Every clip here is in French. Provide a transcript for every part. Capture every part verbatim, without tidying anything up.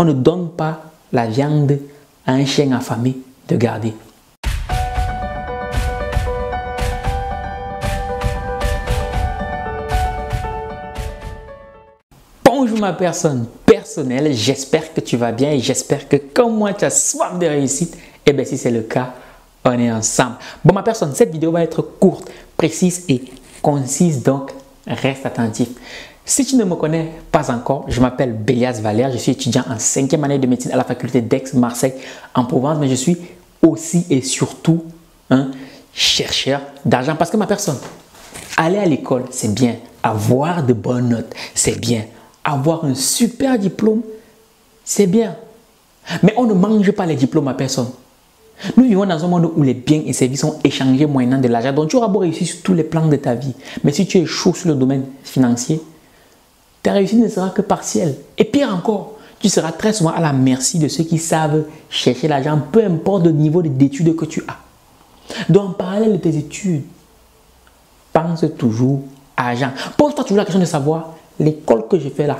On ne donne pas la viande à un chien affamé de garder. Bonjour ma personne personnelle, j'espère que tu vas bien et j'espère que comme moi tu as soif de réussite. Et bien si c'est le cas, on est ensemble. Bon ma personne, cette vidéo va être courte, précise et concise, donc reste attentif. Si tu ne me connais pas encore, je m'appelle Bélias Valère, je suis étudiant en cinquième année de médecine à la faculté d'Aix-Marseille en Provence, mais je suis aussi et surtout un chercheur d'argent. Parce que ma personne, aller à l'école, c'est bien, avoir de bonnes notes, c'est bien, avoir un super diplôme, c'est bien. Mais on ne mange pas les diplômes à personne. Nous vivons dans un monde où les biens et services sont échangés moyennant de l'argent, donc tu auras beau réussir sur tous les plans de ta vie. Mais si tu es chaud sur le domaine financier, ta réussite ne sera que partielle. Et pire encore, tu seras très souvent à la merci de ceux qui savent chercher l'argent, peu importe le niveau d'études que tu as. Donc, en parallèle de tes études, pense toujours à l'argent. Pose-toi toujours la question de savoir l'école que je fais là.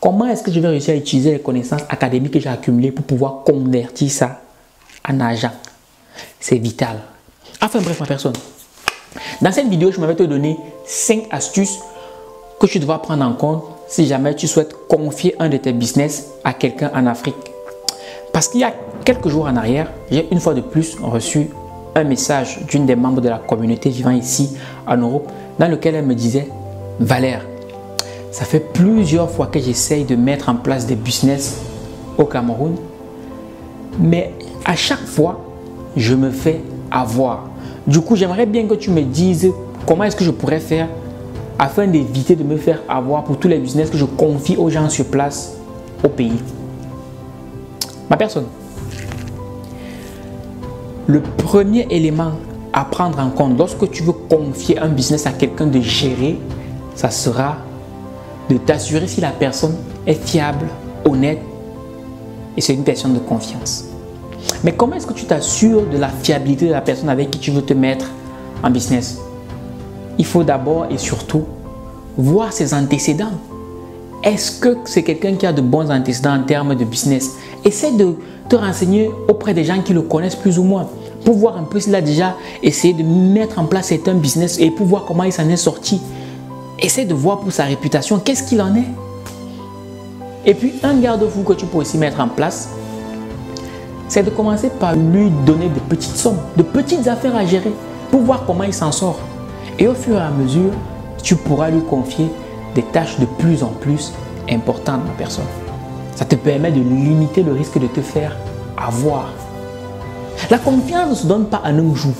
Comment est-ce que je vais réussir à utiliser les connaissances académiques que j'ai accumulées pour pouvoir convertir ça en argent? C'est vital. Enfin bref, ma personne, dans cette vidéo, je m'avais te donné cinq astuces que tu devras prendre en compte si jamais tu souhaites confier un de tes business à quelqu'un en Afrique. Parce qu'il y a quelques jours en arrière, j'ai une fois de plus reçu un message d'une des membres de la communauté vivant ici en Europe, dans lequel elle me disait « Valère, ça fait plusieurs fois que j'essaye de mettre en place des business au Cameroun, mais à chaque fois, je me fais avoir. Du coup, j'aimerais bien que tu me dises comment est-ce que je pourrais faire afin d'éviter de me faire avoir pour tous les business que je confie aux gens sur place au pays. » Ma personne, le premier élément à prendre en compte lorsque tu veux confier un business à quelqu'un de gérer, ça sera de t'assurer si la personne est fiable, honnête et c'est une personne de confiance. Mais comment est-ce que tu t'assures de la fiabilité de la personne avec qui tu veux te mettre en business? Il faut d'abord et surtout voir ses antécédents. Est-ce que c'est quelqu'un qui a de bons antécédents en termes de business? Essaie de te renseigner auprès des gens qui le connaissent plus ou moins pour voir un peu s'il a déjà essayé de mettre en place certains business et pour voir comment il s'en est sorti. Essaie de voir pour sa réputation, qu'est-ce qu'il en est? Et puis un garde-fou que tu peux aussi mettre en place, c'est de commencer par lui donner de petites sommes, de petites affaires à gérer pour voir comment il s'en sort. Et au fur et à mesure, tu pourras lui confier des tâches de plus en plus importantes, ma personne. Ça te permet de limiter le risque de te faire avoir. La confiance ne se donne pas en un jour.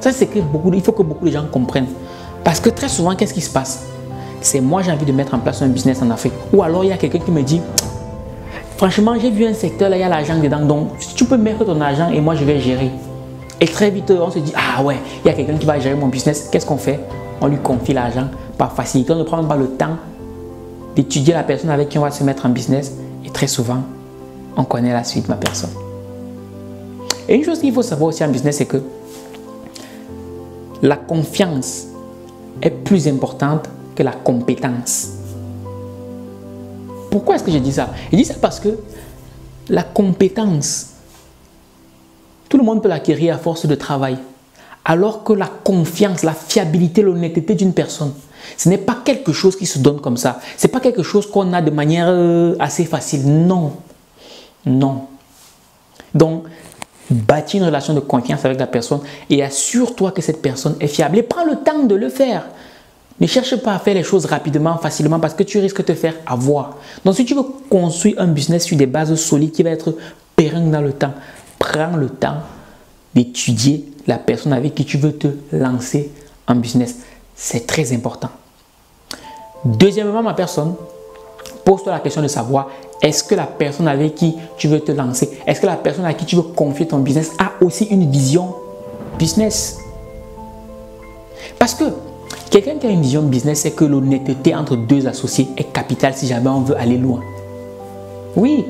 Ça, c'est que beaucoup, il faut que beaucoup de gens comprennent. Parce que très souvent, qu'est-ce qui se passe? C'est moi, j'ai envie de mettre en place un business en Afrique. Ou alors, il y a quelqu'un qui me dit, franchement, j'ai vu un secteur, là, il y a l'argent dedans, donc tu peux mettre ton argent et moi, je vais gérer. Et très vite, on se dit, ah ouais, il y a quelqu'un qui va gérer mon business. Qu'est-ce qu'on fait? On lui confie l'argent par facilité. On ne prend pas le temps d'étudier la personne avec qui on va se mettre en business. Et très souvent, on connaît la suite, ma personne. Et une chose qu'il faut savoir aussi en business, c'est que la confiance est plus importante que la compétence. Pourquoi est-ce que je dis ça? Je dis ça parce que la compétence, tout le monde peut l'acquérir à force de travail. Alors que la confiance, la fiabilité, l'honnêteté d'une personne, ce n'est pas quelque chose qui se donne comme ça. Ce n'est pas quelque chose qu'on a de manière assez facile. Non. Non. Donc, bâtis une relation de confiance avec la personne et assure-toi que cette personne est fiable. Et prends le temps de le faire. Ne cherche pas à faire les choses rapidement, facilement, parce que tu risques de te faire avoir. Donc, si tu veux construire un business sur des bases solides qui va être pérenne dans le temps, prends le temps d'étudier la personne avec qui tu veux te lancer en business. C'est très important. Deuxièmement, ma personne, pose-toi la question de savoir, est-ce que la personne avec qui tu veux te lancer, est-ce que la personne à qui tu veux confier ton business a aussi une vision business? Parce que quelqu'un qui a une vision business, c'est que l'honnêteté entre deux associés est capitale si jamais on veut aller loin. Oui.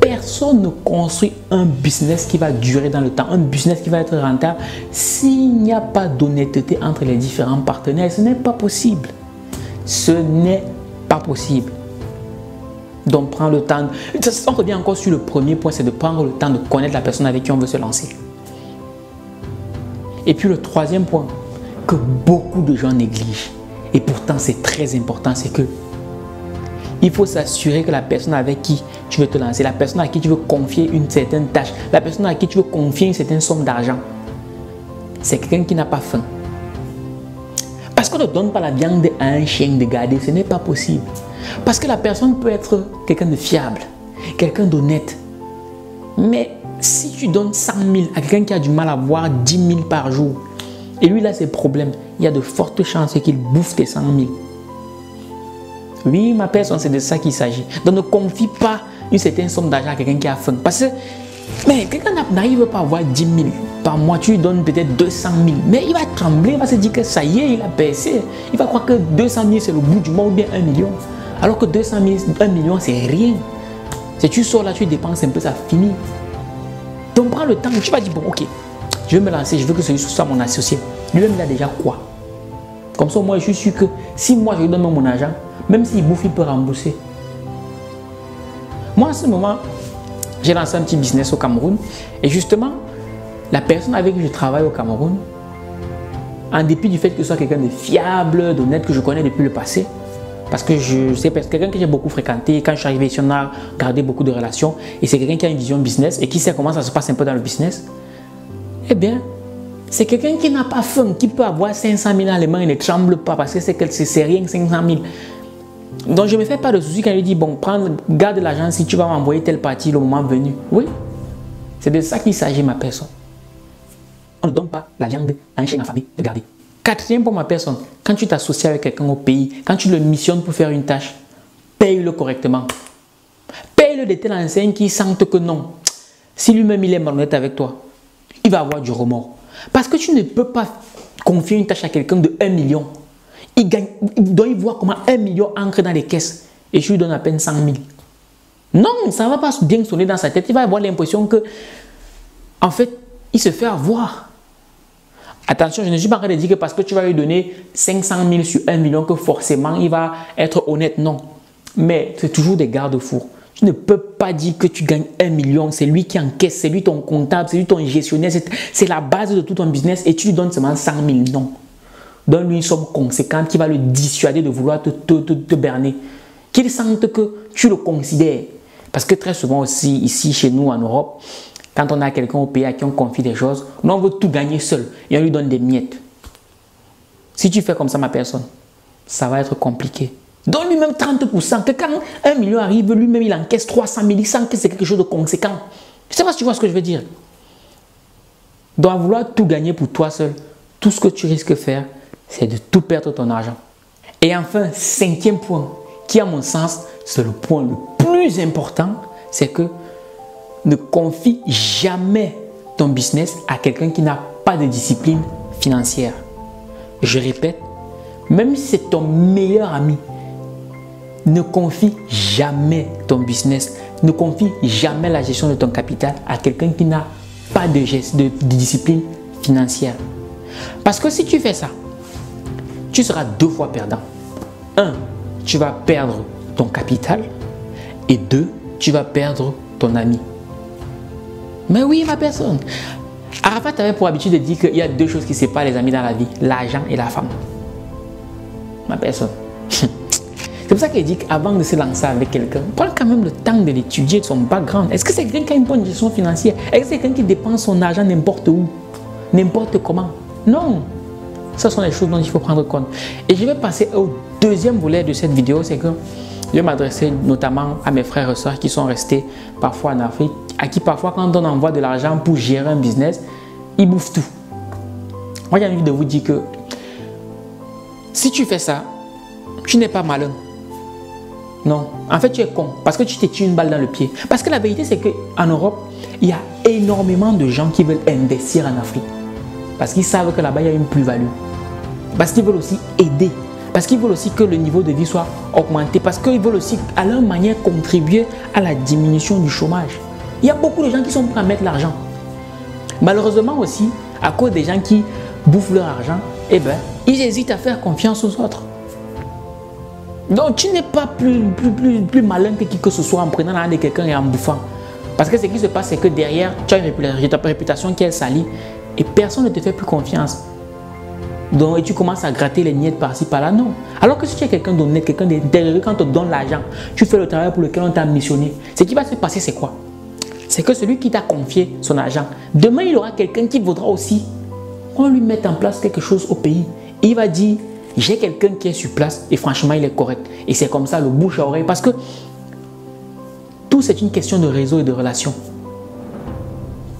Personne ne construit un business qui va durer dans le temps, un business qui va être rentable s'il n'y a pas d'honnêteté entre les différents partenaires. Ce n'est pas possible. Ce n'est pas possible. Donc, prends le temps. On revient encore sur le premier point, c'est de prendre le temps de connaître la personne avec qui on veut se lancer. Et puis, le troisième point que beaucoup de gens négligent, et pourtant c'est très important, c'est que il faut s'assurer que la personne avec qui tu veux te lancer, la personne à qui tu veux confier une certaine tâche, la personne à qui tu veux confier une certaine somme d'argent, c'est quelqu'un qui n'a pas faim. Parce qu'on ne donne pas la viande à un chien de garder, ce n'est pas possible. Parce que la personne peut être quelqu'un de fiable, quelqu'un d'honnête. Mais si tu donnes cent mille à quelqu'un qui a du mal à boire dix mille par jour, et lui, il a ses problèmes, il y a de fortes chances qu'il bouffe tes cent mille. Oui, ma personne, c'est de ça qu'il s'agit. Donc, ne confie pas une certaine somme d'argent à quelqu'un qui a faim. Parce que, mais quelqu'un n'arrive pas à avoir dix mille par mois, tu lui donnes peut-être deux cent mille. Mais il va trembler, il va se dire que ça y est, il a percé. Il va croire que deux cent mille, c'est le bout du monde ou bien un million. Alors que deux cent mille, un million, c'est rien. Si tu sors là, tu dépenses un peu, ça finit. Donc, prends le temps, tu vas dire, bon, ok, je vais me lancer, je veux que celui soit mon associé. Lui-même, il a déjà quoi? Comme ça, moi, je suis sûr que si moi, je lui donne mon argent, même s'il bouffe, il peut rembourser. Moi, en ce moment, j'ai lancé un petit business au Cameroun. Et justement, la personne avec qui je travaille au Cameroun, en dépit du fait que ce soit quelqu'un de fiable, d'honnête, que je connais depuis le passé, parce que c'est quelqu'un que j'ai beaucoup fréquenté. Quand je suis arrivé ici, on a gardé beaucoup de relations. Et c'est quelqu'un qui a une vision business et qui sait comment ça se passe un peu dans le business. Eh bien, c'est quelqu'un qui n'a pas faim, qui peut avoir cinq cent mille dans les mains et ne tremble pas parce que c'est rien, cinq cent mille. Donc, je ne me fais pas de soucis quand je lui dis, bon, prends, garde l'argent si tu vas m'envoyer telle partie le moment venu. Oui, c'est de ça qu'il s'agit, ma personne. On ne donne pas la viande à un chien affamé de garder. Quatrième pour ma personne, quand tu t'associes avec quelqu'un au pays, quand tu le missionnes pour faire une tâche, paye-le correctement. Paye-le de telle enseigne qu'il sente que non. Si lui-même il est malhonnête avec toi, il va avoir du remords. Parce que tu ne peux pas confier une tâche à quelqu'un de un million. Il gagne, il doit y voir comment un million ancre dans les caisses et je lui donne à peine cent mille. Non, ça ne va pas bien sonner dans sa tête. Il va avoir l'impression que, en fait, il se fait avoir. Attention, je ne suis pas en train de dire que parce que tu vas lui donner cinq cent mille sur un million que forcément il va être honnête. Non, mais c'est toujours des garde-fous. Tu ne peux pas dire que tu gagnes un million. C'est lui qui encaisse, c'est lui ton comptable, c'est lui ton gestionnaire. C'est la base de tout ton business et tu lui donnes seulement cent mille. Non. Donne-lui une somme conséquente qui va le dissuader de vouloir te, te, te, te berner. Qu'il sente que tu le considères. Parce que très souvent aussi, ici, chez nous, en Europe, quand on a quelqu'un au pays à qui on confie des choses, on veut tout gagner seul et on lui donne des miettes. Si tu fais comme ça, ma personne, ça va être compliqué. Donne lui-même trente pour cent. Que quand un million arrive, lui-même, il encaisse trois cent mille, il sent que c'est quelque chose de conséquent. Je ne sais pas si tu vois ce que je veux dire. Donc, à vouloir tout gagner pour toi seul, tout ce que tu risques de faire, c'est de tout perdre ton argent. Et enfin, cinquième point, qui à mon sens, c'est le point le plus important, c'est que ne confie jamais ton business à quelqu'un qui n'a pas de discipline financière. Je répète, même si c'est ton meilleur ami, ne confie jamais ton business, ne confie jamais la gestion de ton capital à quelqu'un qui n'a pas de, geste, de, de discipline financière. Parce que si tu fais ça, tu seras deux fois perdant. Un, tu vas perdre ton capital. Et deux, tu vas perdre ton ami. Mais oui, ma personne. Arafat avait pour habitude de dire qu'il y a deux choses qui séparent les amis dans la vie. L'argent et la femme. Ma personne. C'est pour ça qu'il dit qu'avant de se lancer avec quelqu'un, prends quand même le temps de l'étudier, de son background. Est-ce que c'est quelqu'un qui a une bonne gestion financière? Est-ce que c'est quelqu'un qui dépense son argent n'importe où? N'importe comment? Non. Ce sont les choses dont il faut prendre compte. Et je vais passer au deuxième volet de cette vidéo, c'est que je vais m'adresser notamment à mes frères et sœurs qui sont restés parfois en Afrique, à qui parfois quand on envoie de l'argent pour gérer un business, ils bouffent tout. Moi j'ai envie de vous dire que si tu fais ça, tu n'es pas malin. Non, en fait tu es con parce que tu t'es tiré une balle dans le pied. Parce que la vérité c'est qu'en Europe, il y a énormément de gens qui veulent investir en Afrique. Parce qu'ils savent que là-bas, il y a une plus-value. Parce qu'ils veulent aussi aider. Parce qu'ils veulent aussi que le niveau de vie soit augmenté. Parce qu'ils veulent aussi, à leur manière, contribuer à la diminution du chômage. Il y a beaucoup de gens qui sont prêts à mettre l'argent. Malheureusement aussi, à cause des gens qui bouffent leur argent, eh ben, ils hésitent à faire confiance aux autres. Donc tu n'es pas plus, plus, plus, plus malin que qui que ce soit en prenant la main de quelqu'un et en bouffant. Parce que ce qui se passe, c'est que derrière, tu as une réputation qui est salie et personne ne te fait plus confiance. Donc et tu commences à gratter les miettes par-ci, par-là, non. Alors que si tu es quelqu'un d'honnête, quelqu'un d'intéressé, quand on te donne l'argent, tu fais le travail pour lequel on t'a missionné, ce qui va se passer, c'est quoi? C'est que celui qui t'a confié son argent, demain il aura quelqu'un qui voudra aussi qu'on lui mette en place quelque chose au pays. Et il va dire, j'ai quelqu'un qui est sur place et franchement il est correct. Et c'est comme ça, le bouche à oreille, parce que tout c'est une question de réseau et de relations.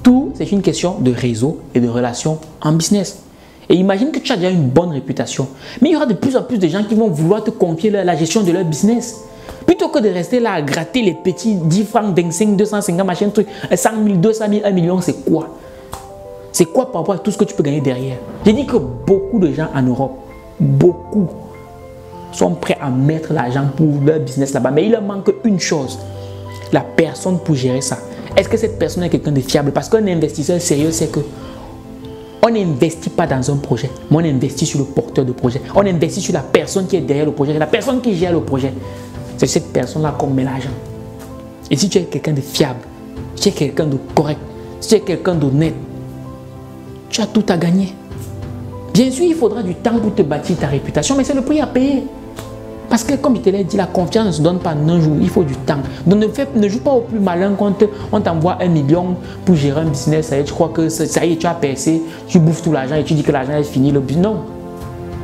Tout c'est une question de réseau et de relations en business. Et imagine que tu as déjà une bonne réputation, mais il y aura de plus en plus de gens qui vont vouloir te confier la, la gestion de leur business. Plutôt que de rester là à gratter les petits dix francs, vingt-cinq, deux cent cinquante, machin, truc, cent mille, deux cent mille, un million, c'est quoi? C'est quoi par rapport à tout ce que tu peux gagner derrière? J'ai dit que beaucoup de gens en Europe, beaucoup, sont prêts à mettre l'argent pour leur business là-bas. Mais il leur manque une chose, la personne pour gérer ça. Est-ce que cette personne est quelqu'un de fiable? Parce qu'un investisseur sérieux, c'est que on n'investit pas dans un projet, mais on investit sur le porteur de projet. On investit sur la personne qui est derrière le projet, la personne qui gère le projet. C'est cette personne-là qu'on met l'argent. Et si tu es quelqu'un de fiable, si tu es quelqu'un de correct, si tu es quelqu'un d'honnête, tu as tout à gagner. Bien sûr, il faudra du temps pour te bâtir ta réputation, mais c'est le prix à payer. Parce que comme je te l'ai dit, la confiance ne se donne pas en un jour, il faut du temps. Donc ne, fais, ne joue pas au plus malin quand on t'envoie un million pour gérer un business, ça y est, tu crois que ça y est, tu as percé, tu bouffes tout l'argent et tu dis que l'argent est fini, le but. Non,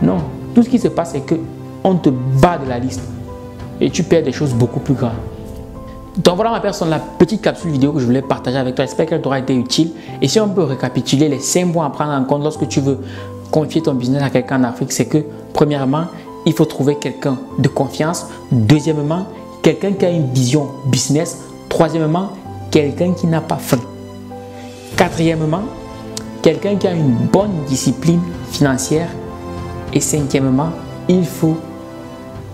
non. Tout ce qui se passe, c'est qu'on te bat de la liste et tu perds des choses beaucoup plus graves. Donc voilà ma personne, la petite capsule vidéo que je voulais partager avec toi. J'espère qu'elle t'aura été utile. Et si on peut récapituler les cinq points à prendre en compte lorsque tu veux confier ton business à quelqu'un en Afrique, c'est que premièrement, il faut trouver quelqu'un de confiance. Deuxièmement, quelqu'un qui a une vision business. Troisièmement, quelqu'un qui n'a pas faim. Quatrièmement, quelqu'un qui a une bonne discipline financière. Et cinquièmement, il faut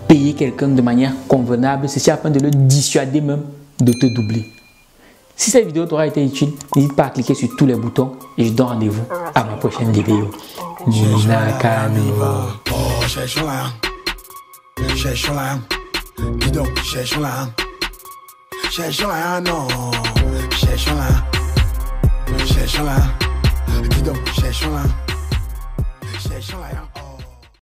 payer quelqu'un de manière convenable. Ceci afin de le dissuader même de te doubler. Si cette vidéo t'aura été utile, n'hésite pas à cliquer sur tous les boutons et je donne rendez-vous à ma prochaine vidéo. Nakamura. Cherche lá, cherche lá, então cherche lá, cherche lá não, cherche lá, cherche lá, então cherche lá, cherche lá.